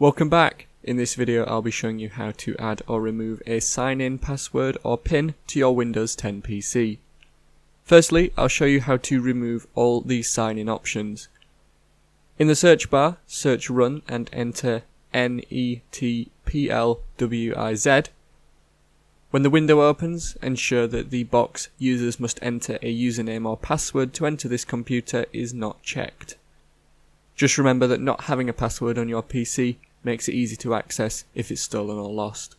Welcome back. In this video I'll be showing you how to add or remove a sign-in password or PIN to your Windows 10 PC. Firstly, I'll show you how to remove all the sign-in options. In the search bar, search Run and enter NETPLWIZ. When the window opens, ensure that the box "Users must enter a username or password to enter this computer" is not checked. Just remember that not having a password on your PC makes it easy to access if it's stolen or lost.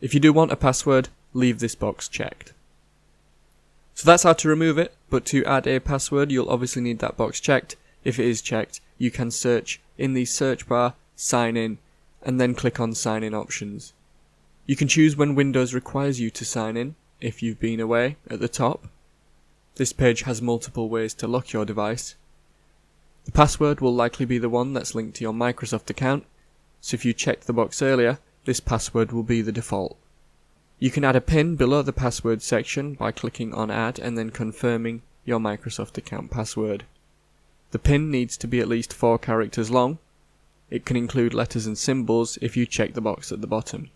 If you do want a password, leave this box checked. So that's how to remove it, but to add a password you'll obviously need that box checked. If it is checked, you can search in the search bar, sign in, and then click on sign in options. You can choose when Windows requires you to sign in, if you've been away, at the top. This page has multiple ways to lock your device. The password will likely be the one that's linked to your Microsoft account, so if you checked the box earlier, this password will be the default. You can add a PIN below the password section by clicking on add and then confirming your Microsoft account password. The PIN needs to be at least 4 characters long. It can include letters and symbols if you check the box at the bottom.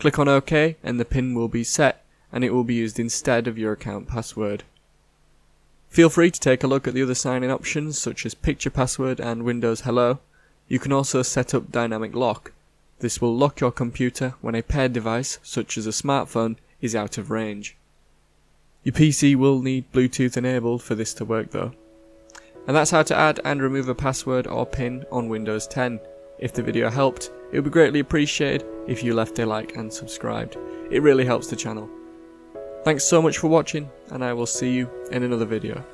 Click on OK and the PIN will be set, and it will be used instead of your account password. Feel free to take a look at the other sign-in options such as Picture Password and Windows Hello. You can also set up Dynamic Lock. This will lock your computer when a paired device such as a smartphone is out of range. Your PC will need Bluetooth enabled for this to work though. And that's how to add and remove a password or PIN on Windows 10. If the video helped, it would be greatly appreciated if you left a like and subscribed. It really helps the channel. Thanks so much for watching, and I will see you in another video.